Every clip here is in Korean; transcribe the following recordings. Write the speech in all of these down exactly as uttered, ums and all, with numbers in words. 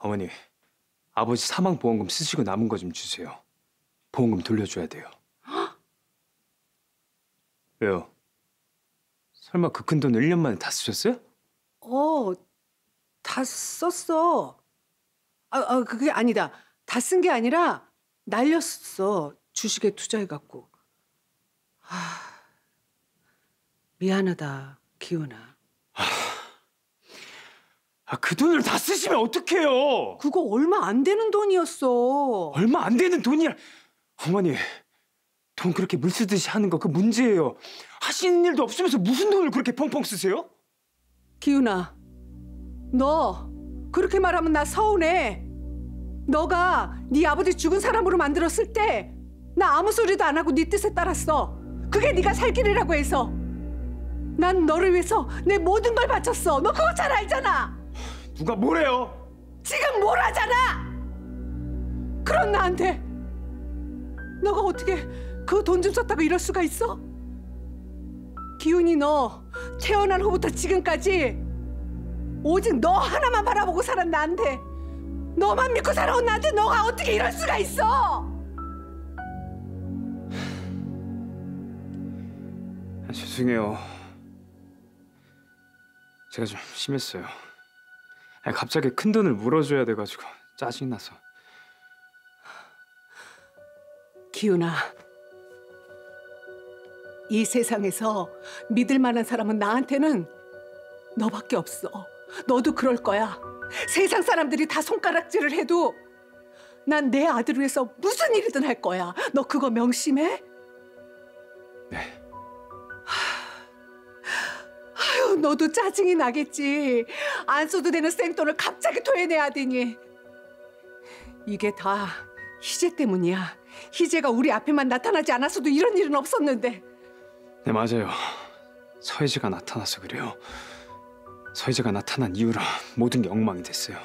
어머니, 아버지 사망보험금 쓰시고 남은 거 좀 주세요. 보험금 돌려줘야 돼요. 헉? 왜요? 설마 그 큰 돈 일 년 만에 다 쓰셨어요? 어, 다 썼어. 아, 아 그게 아니다. 다 쓴 게 아니라 날렸어. 주식에 투자해갖고. 아, 미안하다, 기훈아. 아, 그 돈을 다 쓰시면 어떡해요? 그거 얼마 안 되는 돈이었어. 얼마 안 되는 돈이야. 어머니, 돈 그렇게 물 쓰듯이 하는 거 그 문제예요. 하시는 일도 없으면서 무슨 돈을 그렇게 펑펑 쓰세요? 기훈아, 너 그렇게 말하면 나 서운해. 너가 네 아버지 죽은 사람으로 만들었을 때 나 아무 소리도 안 하고 네 뜻에 따랐어. 그게 네가 살 길이라고 해서. 난 너를 위해서 내 모든 걸 바쳤어. 너 그거 잘 알잖아. 누가 뭐래요? 지금 뭘 하잖아! 그런 나한테 너가 어떻게 그 돈 좀 썼다고 이럴 수가 있어? 기훈이, 너 태어난 후부터 지금까지 오직 너 하나만 바라보고 살았 나한테, 너만 믿고 살아온 나한테 너가 어떻게 이럴 수가 있어! 아, 죄송해요. 제가 좀 심했어요. 아니, 갑자기 큰 돈을 물어줘야 돼가지고 짜증나서. 기훈아, 이 세상에서 믿을 만한 사람은 나한테는 너밖에 없어. 너도 그럴 거야. 세상 사람들이 다 손가락질을 해도 난 내 아들을 위해서 무슨 일이든 할 거야. 너 그거 명심해? 네. 너도 짜증이 나겠지. 안 써도 되는 생돈을 갑자기 토해내야 되니. 이게 다 희재 때문이야. 희재가 우리 앞에만 나타나지 않았어도 이런 일은 없었는데. 네, 맞아요. 서희재가 나타나서 그래요. 서희재가 나타난 이후로 모든 게 엉망이 됐어요.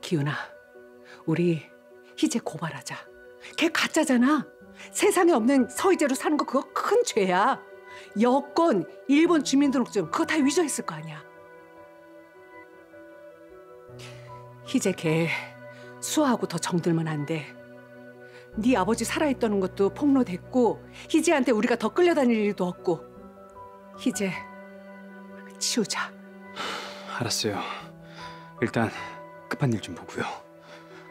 기훈아, 우리 희재 고발하자. 걔 가짜잖아. 세상에 없는 서희재로 사는 거 그거 큰 죄야. 여권, 일본 주민등록증 그거 다 위조했을 거 아니야. 희재 걔 수아하고 더 정들면 안 돼. 네 아버지 살아있다는 것도 폭로됐고 희재한테 우리가 더 끌려다닐 일도 없고. 희재 치우자. 알았어요. 일단 급한 일 좀 보고요.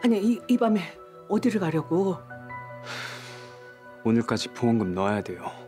아니, 이, 이 밤에 어디를 가려고? 오늘까지 보험금 넣어야 돼요.